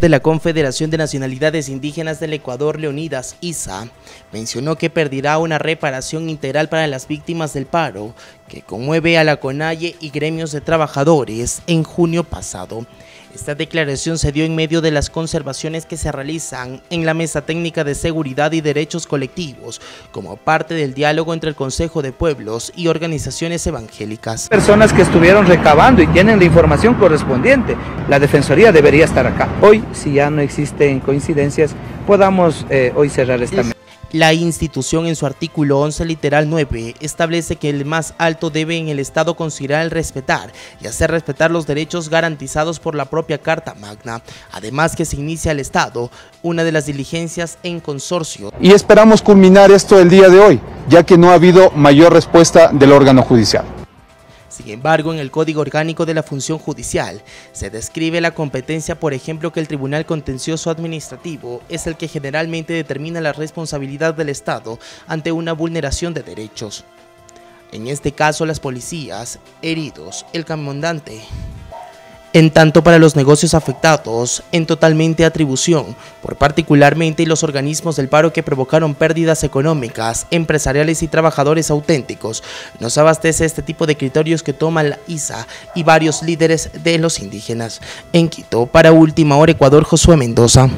de la Confederación de Nacionalidades Indígenas del Ecuador, Leonidas Iza, mencionó que pedirá una reparación integral para las víctimas del paro, que conmueve a la CONAIE y gremios de trabajadores en junio pasado. Esta declaración se dio en medio de las conservaciones que se realizan en la Mesa Técnica de Seguridad y Derechos Colectivos, como parte del diálogo entre el Consejo de Pueblos y organizaciones evangélicas. Personas que estuvieron recabando y tienen la información correspondiente, la Defensoría debería estar acá. Hoy, si ya no existen coincidencias, podamos hoy cerrar esta mesa. La institución en su artículo 11 literal 9 establece que el más alto debe en el Estado considerar el respetar y hacer respetar los derechos garantizados por la propia Carta Magna, además que se inicia el Estado una de las diligencias en consorcio. Y esperamos culminar esto el día de hoy, ya que no ha habido mayor respuesta del órgano judicial. Sin embargo, en el Código Orgánico de la Función Judicial se describe la competencia, por ejemplo, que el Tribunal Contencioso Administrativo es el que generalmente determina la responsabilidad del Estado ante una vulneración de derechos. En este caso, las policías, heridos, el comandante. En tanto, para los negocios afectados, en totalmente atribución, por particularmente los organismos del paro que provocaron pérdidas económicas, empresariales y trabajadores auténticos, nos abastece este tipo de criterios que toma la ISA y varios líderes de los indígenas. En Quito, para Última Hora Ecuador, Josué Mendoza.